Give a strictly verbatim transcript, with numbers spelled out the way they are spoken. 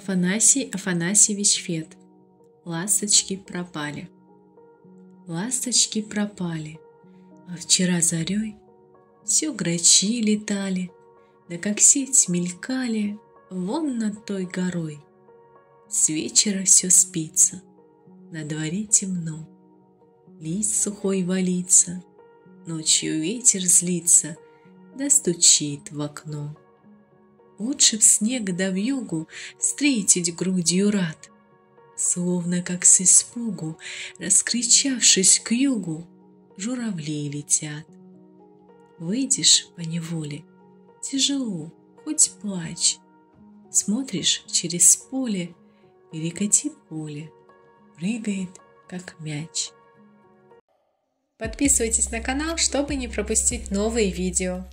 Афанасий Афанасьевич Фет. Ласточки пропали. Ласточки пропали, а вчера зарей все грачи летали, да как сеть мелькали вон над той горой. С вечера все спится, на дворе темно, лист сухой валится, ночью ветер злится, да стучит в окно. Лучше в снег да в югу встретить грудью рад, словно как с испугу, раскричавшись к югу, журавли летят. Выйдешь поневоле, тяжело, хоть плачь, смотришь через поле, перекати поле, прыгает, как мяч. Подписывайтесь на канал, чтобы не пропустить новые видео.